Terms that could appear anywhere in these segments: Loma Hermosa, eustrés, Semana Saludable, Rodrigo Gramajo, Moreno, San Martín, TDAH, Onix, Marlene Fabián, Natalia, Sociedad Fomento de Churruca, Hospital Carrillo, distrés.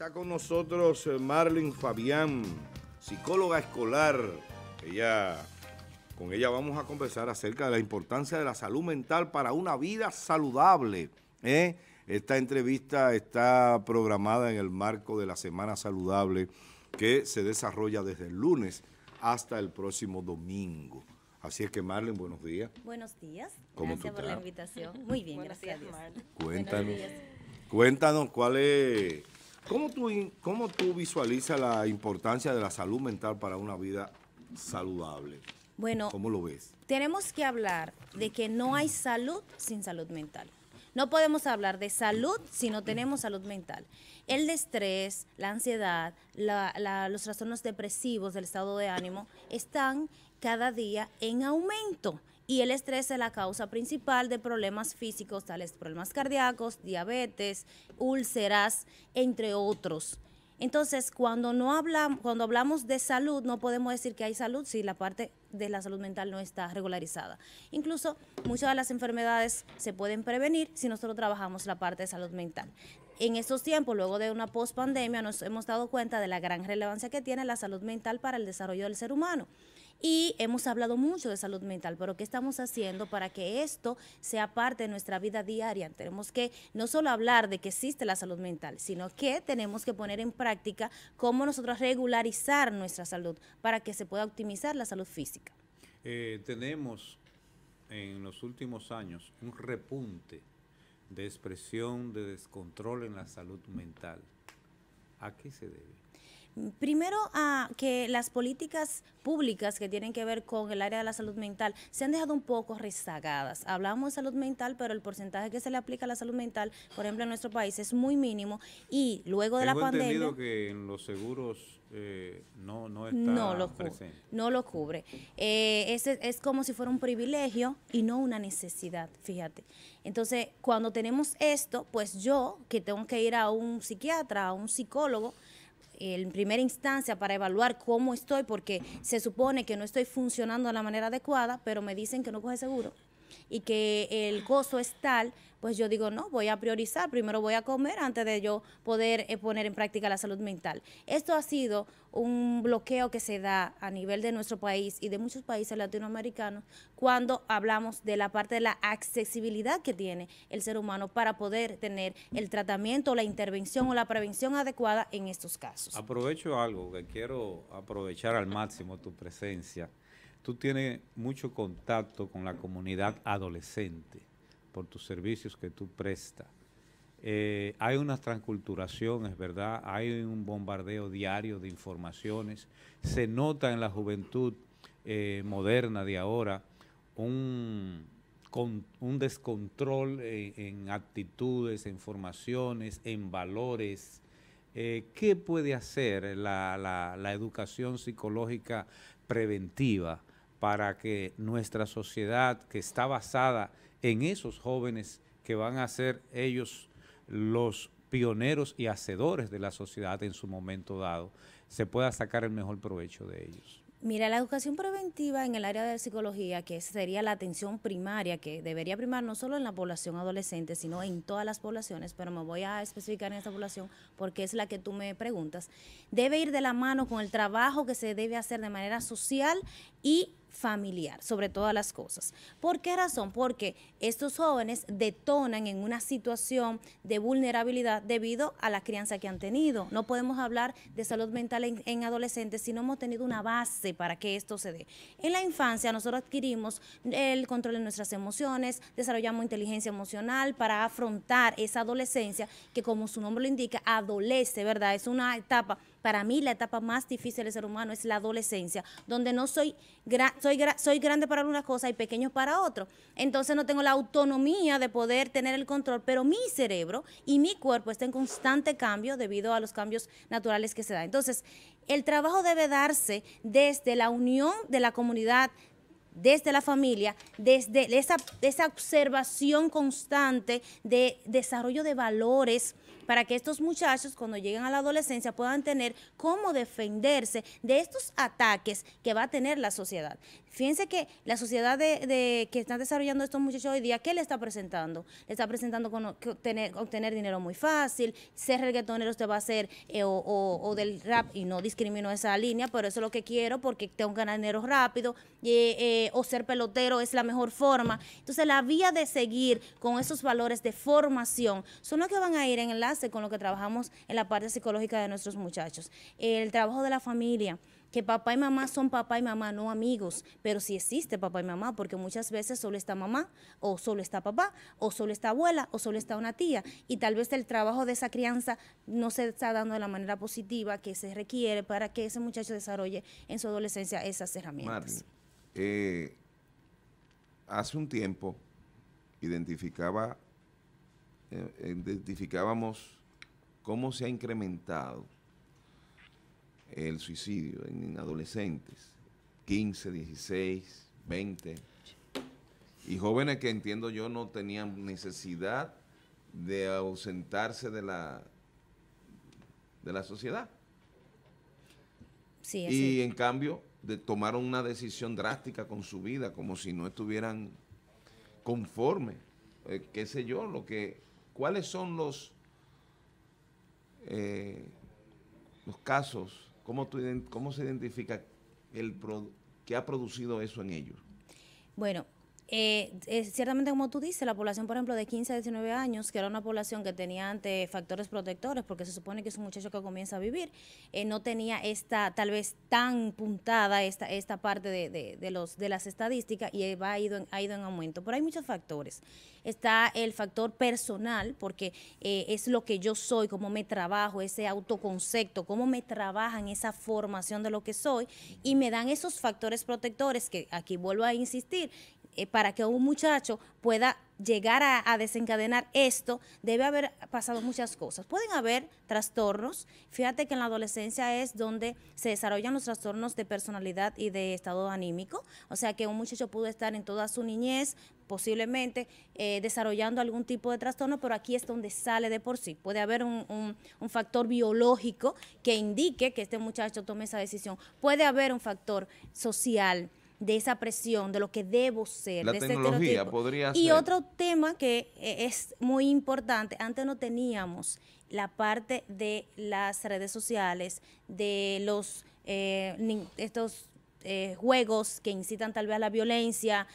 Está con nosotros Marlene Fabián, psicóloga escolar. Con ella vamos a conversar acerca de la importancia de la salud mental para una vida saludable. Esta entrevista está programada en el marco de la Semana Saludable que se desarrolla desde el lunes hasta el próximo domingo. Así es que, Marlene, buenos días. Buenos días. Gracias por la invitación. Muy bien, gracias a Dios. Cuéntanos cuál es... ¿Cómo tú visualizas la importancia de la salud mental para una vida saludable? Bueno, ¿cómo lo ves? Tenemos que hablar de que no hay salud sin salud mental. No podemos hablar de salud si no tenemos salud mental. El estrés, la ansiedad, los trastornos depresivos del estado de ánimo están cada día en aumento. Y el estrés es la causa principal de problemas físicos, tales problemas cardíacos, diabetes, úlceras, entre otros. Entonces, cuando hablamos de salud, no podemos decir que hay salud si la parte de la salud mental no está regularizada. Incluso, muchas de las enfermedades se pueden prevenir si nosotros trabajamos la parte de salud mental. En estos tiempos, luego de una pospandemia, nos hemos dado cuenta de la gran relevancia que tiene la salud mental para el desarrollo del ser humano. Y hemos hablado mucho de salud mental, pero ¿qué estamos haciendo para que esto sea parte de nuestra vida diaria? Tenemos que no solo hablar de que existe la salud mental, sino que tenemos que poner en práctica cómo nosotros regularizar nuestra salud para que se pueda optimizar la salud física. Tenemos en los últimos años un repunte de expresión de descontrol en la salud mental. ¿A qué se debe? Primero, a que las políticas públicas que tienen que ver con el área de la salud mental se han dejado un poco rezagadas. Hablamos de salud mental, pero el porcentaje que se le aplica a la salud mental, por ejemplo, en nuestro país es muy mínimo. Y luego de la pandemia... Tengo entendido que en los seguros no lo cubre. Es como si fuera un privilegio y no una necesidad, fíjate. Entonces, cuando tenemos esto, pues yo, que tengo que ir a un psiquiatra, a un psicólogo, en primera instancia para evaluar cómo estoy, porque se supone que no estoy funcionando de la manera adecuada, pero me dicen que no coge seguro y que el costo es tal, pues yo digo, no, voy a priorizar, primero voy a comer antes de yo poder poner en práctica la salud mental. Esto ha sido un bloqueo que se da a nivel de nuestro país y de muchos países latinoamericanos cuando hablamos de la parte de la accesibilidad que tiene el ser humano para poder tener el tratamiento, la intervención o la prevención adecuada en estos casos. Aprovecho algo, que quiero aprovechar al máximo tu presencia. Tú tienes mucho contacto con la comunidad adolescente por tus servicios que tú prestas. Hay una transculturación, es verdad, hay un bombardeo diario de informaciones. Se nota en la juventud moderna de ahora un descontrol en actitudes, en formaciones, en valores. ¿Qué puede hacer la educación psicológica preventiva para que nuestra sociedad, que está basada en esos jóvenes que van a ser ellos los pioneros y hacedores de la sociedad en su momento dado, se pueda sacar el mejor provecho de ellos? Mira, la educación preventiva en el área de psicología, que sería la atención primaria, que debería primar no solo en la población adolescente, sino en todas las poblaciones, pero me voy a especificar en esta población porque es la que tú me preguntas, debe ir de la mano con el trabajo que se debe hacer de manera social y familiar, sobre todas las cosas. ¿Por qué razón? Porque estos jóvenes detonan en una situación de vulnerabilidad debido a la crianza que han tenido. No podemos hablar de salud mental en adolescentes si no hemos tenido una base para que esto se dé. En la infancia nosotros adquirimos el control de nuestras emociones, desarrollamos inteligencia emocional para afrontar esa adolescencia que, como su nombre lo indica, adolece, ¿verdad? Es una etapa... Para mí la etapa más difícil del ser humano es la adolescencia, donde no soy grande para una cosa y pequeño para otro. Entonces no tengo la autonomía de poder tener el control, pero mi cerebro y mi cuerpo está en constante cambio debido a los cambios naturales que se dan. Entonces el trabajo debe darse desde la unión de la comunidad, desde la familia, desde esa observación constante de desarrollo de valores para que estos muchachos cuando lleguen a la adolescencia puedan tener cómo defenderse de estos ataques que va a tener la sociedad. Fíjense que la sociedad que están desarrollando estos muchachos hoy día, ¿qué le está presentando? Le está presentando obtener dinero muy fácil, ser reggaetonero usted va a ser o del rap, y no discrimino esa línea, pero eso es lo que quiero porque tengo que ganar dinero rápido, o ser pelotero es la mejor forma. Entonces la vía de seguir con esos valores de formación son los que van a ir en enlace con lo que trabajamos en la parte psicológica de nuestros muchachos. El trabajo de la familia, que papá y mamá son papá y mamá, no amigos, pero sí existe papá y mamá, porque muchas veces solo está mamá, o solo está papá, o solo está abuela, o solo está una tía, y tal vez el trabajo de esa crianza no se está dando de la manera positiva que se requiere para que ese muchacho desarrolle en su adolescencia esas herramientas. Marlene, hace un tiempo identificábamos cómo se ha incrementado el suicidio en adolescentes, 15, 16, 20, y jóvenes que entiendo yo no tenían necesidad de ausentarse de la sociedad. Sí, y en cambio tomaron una decisión drástica con su vida, como si no estuvieran conformes, qué sé yo, ¿cuáles son los casos? ¿Cómo se identifica que ha producido eso en ellos? Bueno, ciertamente como tú dices, la población, por ejemplo, de 15 a 19 años, que era una población que tenía ante factores protectores, porque se supone que es un muchacho que comienza a vivir, no tenía tal vez tan puntada esta parte de las estadísticas, y ha ido en aumento. Pero hay muchos factores. Está el factor personal, porque es lo que yo soy, cómo me trabajo, ese autoconcepto, cómo me trabajan esa formación de lo que soy, y me dan esos factores protectores que aquí vuelvo a insistir. Para que un muchacho pueda llegar a desencadenar esto, debe haber pasado muchas cosas. Pueden haber trastornos. Fíjate que en la adolescencia es donde se desarrollan los trastornos de personalidad y de estado anímico. O sea que un muchacho pudo estar en toda su niñez, posiblemente desarrollando algún tipo de trastorno, pero aquí es donde sale de por sí. Puede haber un factor biológico que indique que este muchacho tome esa decisión. Puede haber un factor social, de esa presión, de lo que debo ser, de ese estereotipo. Y otro tema que es muy importante, antes no teníamos la parte de las redes sociales, de los estos juegos que incitan tal vez a la violencia,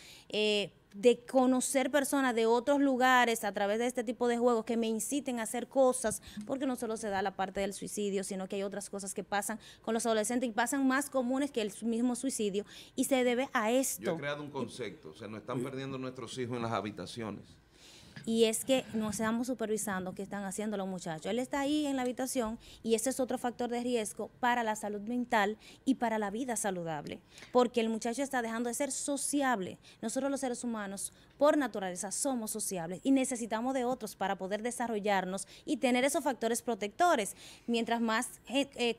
de conocer personas de otros lugares a través de este tipo de juegos que me inciten a hacer cosas, porque no solo se da la parte del suicidio, sino que hay otras cosas que pasan con los adolescentes y pasan más comunes que el mismo suicidio, y se debe a esto. Yo he creado un concepto, se nos están perdiendo nuestros hijos en las habitaciones. Y es que no estamos supervisando qué están haciendo los muchachos. Él está ahí en la habitación y ese es otro factor de riesgo para la salud mental y para la vida saludable, porque el muchacho está dejando de ser sociable. Nosotros los seres humanos, por naturaleza, somos sociables y necesitamos de otros para poder desarrollarnos y tener esos factores protectores. Mientras más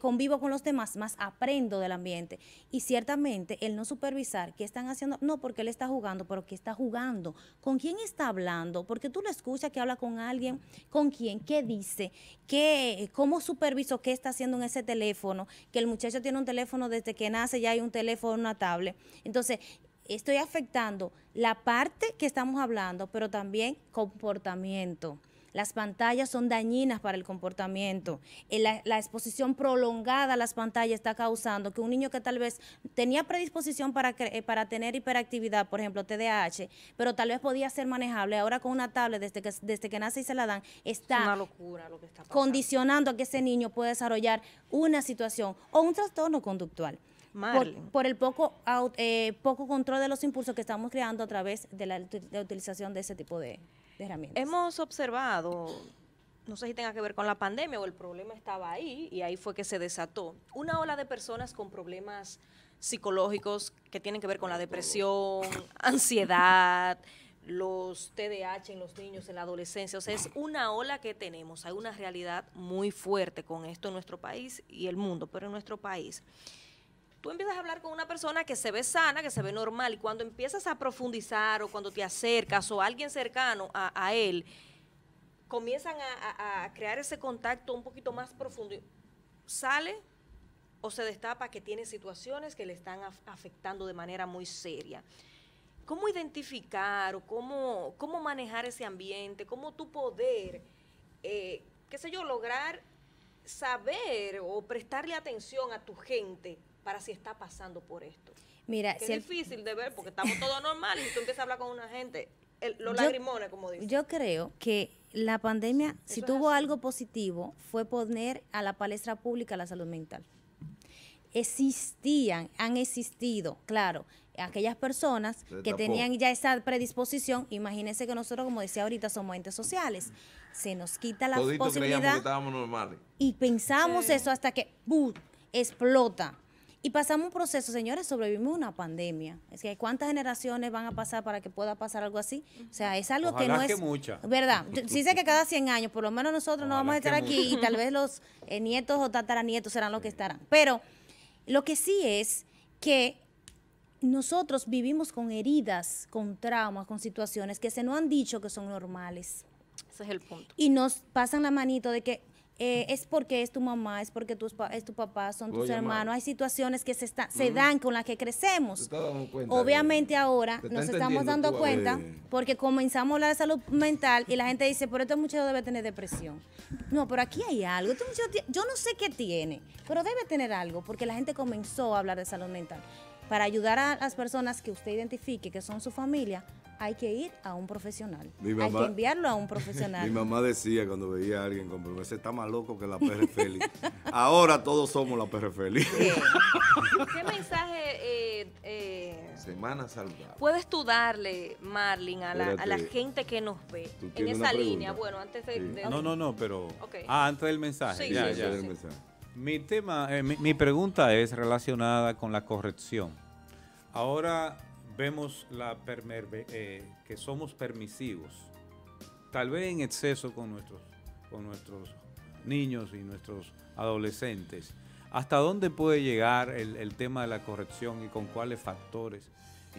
convivo con los demás, más aprendo del ambiente. Y ciertamente, el no supervisar qué están haciendo, no porque él está jugando, pero qué está jugando, con quién está hablando, porque tú lo escuchas, que habla con alguien, con quién, qué dice, cómo superviso qué está haciendo en ese teléfono, que el muchacho tiene un teléfono desde que nace, ya hay un teléfono, una tablet. Entonces, estoy afectando la parte que estamos hablando, pero también comportamiento. Las pantallas son dañinas para el comportamiento. La exposición prolongada a las pantallas está causando que un niño que tal vez tenía predisposición para tener hiperactividad, por ejemplo, TDAH, pero tal vez podía ser manejable, ahora con una tablet desde que nace y se la dan, está, es una locura lo que está pasando, condicionando a que ese niño pueda desarrollar una situación o un trastorno conductual. Por el poco control de los impulsos que estamos creando a través de la utilización de ese tipo de herramientas. Hemos observado, no sé si tenga que ver con la pandemia o el problema estaba ahí y ahí fue que se desató, una ola de personas con problemas psicológicos que tienen que ver con la depresión, ansiedad, los TDAH en los niños, en la adolescencia. O sea, es una ola que tenemos. Hay una realidad muy fuerte con esto en nuestro país y el mundo, pero en nuestro país. Tú empiezas a hablar con una persona que se ve sana, que se ve normal, y cuando empiezas a profundizar o cuando te acercas o alguien cercano a él, comienzan a crear ese contacto un poquito más profundo. Sale o se destapa que tiene situaciones que le están afectando de manera muy seria. ¿Cómo identificar o cómo manejar ese ambiente? ¿Cómo tú poder, qué sé yo, lograr saber o prestarle atención a tu gente para si está pasando por esto? Mira, si es difícil de ver porque estamos todos normales y tú empiezas a hablar con una gente, los lagrimones, como dicen. Yo creo que la pandemia, si tuvo algo positivo, fue poner a la palestra pública la salud mental. Han existido, claro, aquellas personas que tenían ya esa predisposición. Imagínense que nosotros, como decía ahorita, somos entes sociales. Se nos quita la posibilidad y pensamos eso hasta que ¡bum!, explota. Y pasamos un proceso, señores, sobrevivimos una pandemia. Es que ¿cuántas generaciones van a pasar para que pueda pasar algo así? O sea, es algo ojalá que no es... mucha. ¿Verdad? Sí sé que cada 100 años, por lo menos nosotros no vamos a estar aquí y tal vez los nietos o tataranietos serán los que estarán. Pero lo que sí es que nosotros vivimos con heridas, con traumas, con situaciones que se nos han dicho que son normales. Ese es el punto. Y nos pasan la manito de que... es porque es tu mamá, es porque es tu papá, son tus hermanos. Hay situaciones que se dan, con las que crecemos. Obviamente ahora nos estamos dando cuenta porque comenzamos a hablar de salud mental y la gente dice, pero este muchacho debe tener depresión. No, pero aquí hay algo. Este muchacho, yo no sé qué tiene, pero debe tener algo porque la gente comenzó a hablar de salud mental. Para ayudar a las personas que usted identifique que son su familia, hay que ir a un profesional. Hay que enviarlo a un profesional. Mi mamá decía cuando veía a alguien con problemas, está más loco que la perra Félix. Ahora todos somos la perra Félix. ¿Qué mensaje Semana Saludable puedes tú darle, Marlene, a la gente que nos ve en esa línea? Bueno, antes de... antes del mensaje. Mi tema, mi pregunta es relacionada con la corrección. Ahora vemos que somos permisivos, tal vez en exceso con nuestros niños y nuestros adolescentes. ¿Hasta dónde puede llegar el tema de la corrección y con cuáles factores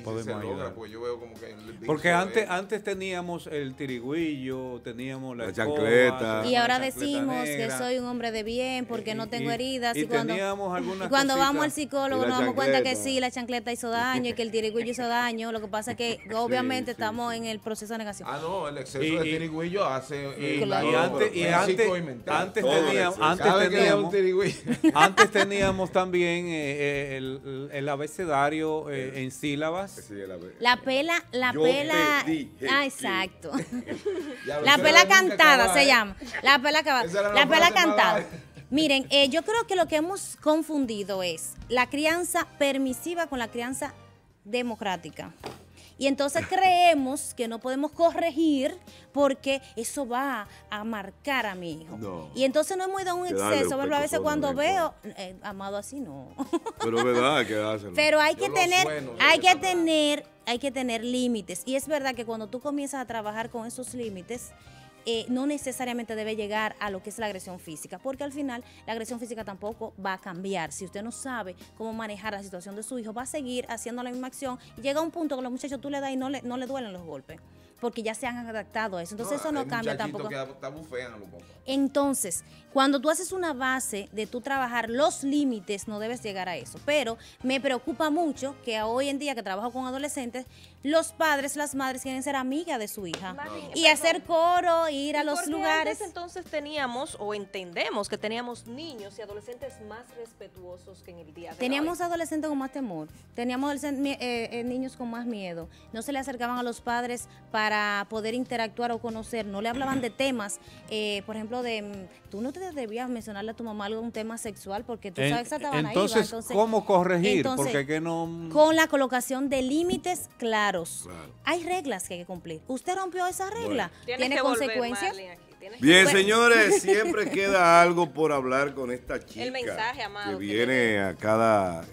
podemos ayudar? Pues yo veo como que porque antes teníamos el tirigüillo, teníamos la chancleta. Y ahora decimos negra, que soy un hombre de bien porque no tengo heridas. Y cuando vamos al psicólogo nos damos cuenta que sí, la chancleta hizo daño y que el tirigüillo hizo daño. Lo que pasa es que obviamente estamos en el proceso de negación. El exceso de tirigüillo hace... Antes teníamos también el abecedario en sílabas. La pela cantada se llama. La pela cantada. La pela cantada. Miren, yo creo que lo que hemos confundido es la crianza permisiva con la crianza democrática. Y entonces creemos que no podemos corregir porque eso va a marcar a mi hijo. No. Y entonces no hemos ido a un exceso. A veces cuando veo, amado así no. Pero verdad, quedárselo. Pero hay que tener límites. Y es verdad que cuando tú comienzas a trabajar con esos límites, no necesariamente debe llegar a lo que es la agresión física, porque al final la agresión física tampoco va a cambiar. Si usted no sabe cómo manejar la situación de su hijo, va a seguir haciendo la misma acción y llega un punto que los muchachos tú le das y no le duelen los golpes, porque ya se han adaptado a eso. Entonces eso no cambia tampoco. Entonces, cuando tú haces una base de tú trabajar los límites, no debes llegar a eso. Pero me preocupa mucho que hoy en día que trabajo con adolescentes, los padres, las madres quieren ser amigas de su hija y hacer coro, ir a los lugares. Entonces teníamos o entendemos que teníamos niños y adolescentes más respetuosos que en el día de hoy. Teníamos adolescentes con más temor, teníamos niños con más miedo, no se le acercaban a los padres para poder interactuar o conocer, no le hablaban de temas, por ejemplo, de tú no te debías mencionarle a tu mamá algún tema sexual porque tú sabes que estaban ahí. Entonces, ¿cómo corregir? Porque que no... Con la colocación de límites claros. Claro. Hay reglas que hay que cumplir. Usted rompió esa regla, tiene consecuencias. Bien, señores, siempre queda algo por hablar con esta chica. El mensaje, amado, que viene a cada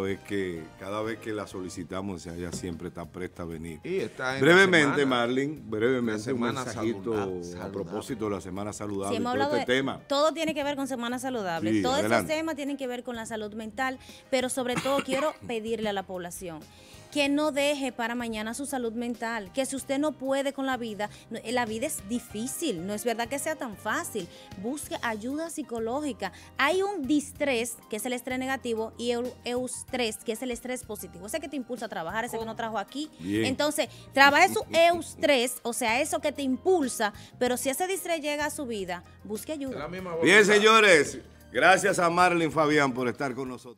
vez que la solicitamos, ella siempre está presta a venir. Y está brevemente, Marlene, un mensajito a propósito de la Semana Saludable. Sí, todo este tema. Todo tiene que ver con Semana Saludable. Sí, todos esos temas tienen que ver con la salud mental, pero sobre todo quiero pedirle a la población que no deje para mañana su salud mental, que si usted no puede con la vida es difícil, no es verdad que sea tan fácil, busque ayuda psicológica. Hay un distrés, que es el estrés negativo, y eustrés, que es el estrés positivo, ese que te impulsa a trabajar, ese que no trajo aquí. Bien. Entonces, trabaje su eustrés, o sea, eso que te impulsa, pero si ese distrés llega a su vida, busque ayuda. Bien, señores, gracias a Marlene Fabián por estar con nosotros.